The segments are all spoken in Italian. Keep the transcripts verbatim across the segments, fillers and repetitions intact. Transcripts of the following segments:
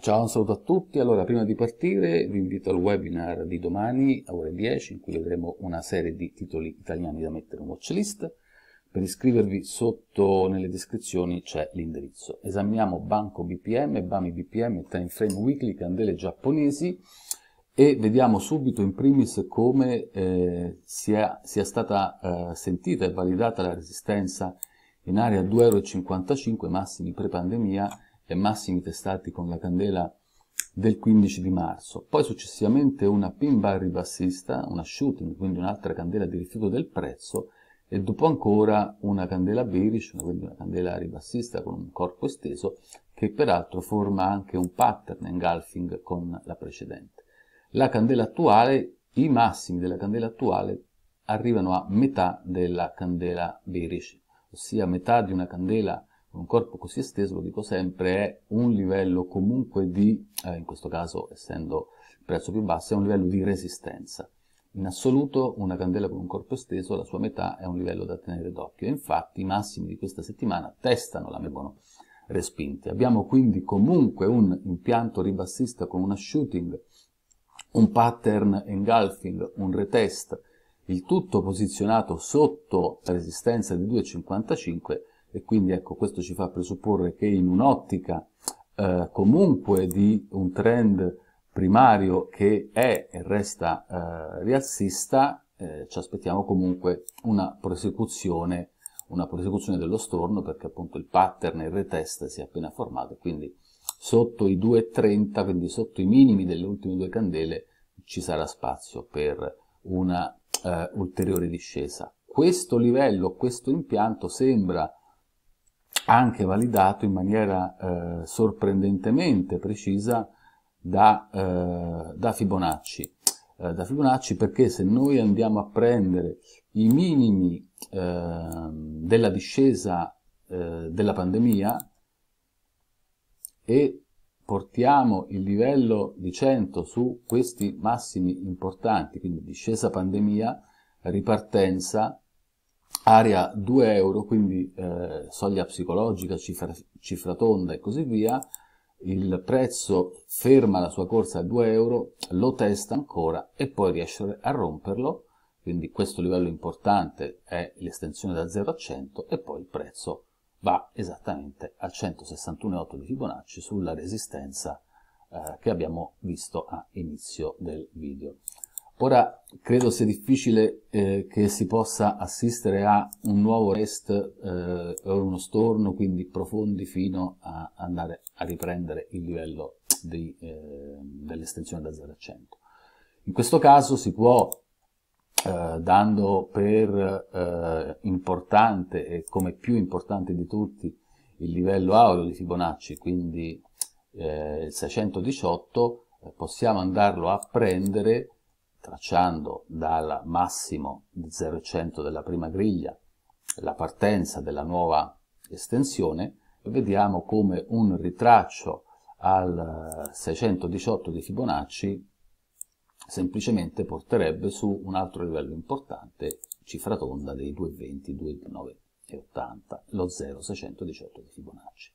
Ciao, un saluto a tutti. Allora, prima di partire vi invito al webinar di domani a ore dieci, in cui vedremo una serie di titoli italiani da mettere in watchlist. Per iscrivervi, sotto nelle descrizioni c'è l'indirizzo. Esaminiamo Banco B P M, Bami B P M, Time Frame Weekly, candele giapponesi, e vediamo subito in primis come eh, sia, sia stata eh, sentita e validata la resistenza in area due virgola cinquantacinque euro, massimi pre-pandemia e massimi testati con la candela del quindici di marzo. Poi successivamente una pin bar ribassista, una shooting, quindi un'altra candela di rifiuto del prezzo, e dopo ancora una candela bearish, quindi una candela ribassista con un corpo esteso, che peraltro forma anche un pattern engulfing con la precedente. La candela attuale, i massimi della candela attuale arrivano a metà della candela bearish, ossia metà di una candela con un corpo così esteso, lo dico sempre, è un livello comunque di, eh, in questo caso essendo il prezzo più basso, è un livello di resistenza. In assoluto una candela con un corpo esteso, la sua metà è un livello da tenere d'occhio, e infatti i massimi di questa settimana testano la Mebono respinti. Abbiamo quindi comunque un impianto ribassista con una shooting, un pattern engulfing, un retest, il tutto posizionato sotto la resistenza di due virgola cinquantacinque, e quindi ecco, questo ci fa presupporre che in un'ottica eh, comunque di un trend primario che è e resta eh, rialzista, eh, ci aspettiamo comunque una prosecuzione, una prosecuzione dello storno, perché appunto il pattern e il retest si è appena formato, e quindi sotto i due virgola trenta, quindi sotto i minimi delle ultime due candele, ci sarà spazio per una eh, ulteriore discesa. Questo livello, questo impianto sembra anche validato in maniera eh, sorprendentemente precisa Da, eh, da Fibonacci, eh, da Fibonacci, perché se noi andiamo a prendere i minimi eh, della discesa eh, della pandemia e portiamo il livello di cento su questi massimi importanti, quindi discesa pandemia, ripartenza, area due euro, quindi eh, soglia psicologica, cifra, cifra tonda e così via, il prezzo ferma la sua corsa a due euro, lo testa ancora e poi riesce a romperlo, quindi questo livello importante è l'estensione da zero a cento, e poi il prezzo va esattamente a centosessantuno virgola otto di Fibonacci sulla resistenza eh, che abbiamo visto a inizio del video. Ora credo sia difficile eh, che si possa assistere a un nuovo rest eh, o uno storno, quindi profondi, fino a andare a riprendere il livello eh, dell'estensione da zero a cento. In questo caso si può, eh, dando per eh, importante e come più importante di tutti il livello aureo di Fibonacci, quindi eh, il seicentodiciotto, eh, possiamo andarlo a prendere tracciando dal massimo di zero a cento della prima griglia la partenza della nuova estensione, e vediamo come un ritraccio al seicentodiciotto di Fibonacci semplicemente porterebbe su un altro livello importante, cifra tonda dei due virgola venti, due virgola ottanta, lo zero virgola seicentodiciotto di Fibonacci.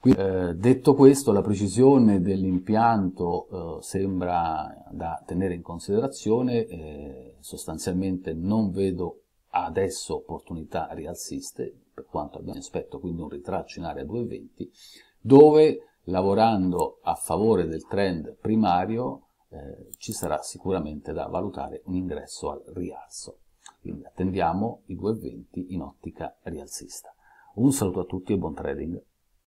Quindi, eh, detto questo, la precisione dell'impianto eh, sembra da tenere in considerazione, eh, sostanzialmente non vedo adesso opportunità rialziste, per quanto abbiamo in aspetto quindi un ritraccio in area due virgola venti, dove lavorando a favore del trend primario eh, ci sarà sicuramente da valutare un ingresso al rialzo. Quindi attendiamo i due virgola venti in ottica rialzista. Un saluto a tutti e buon trading!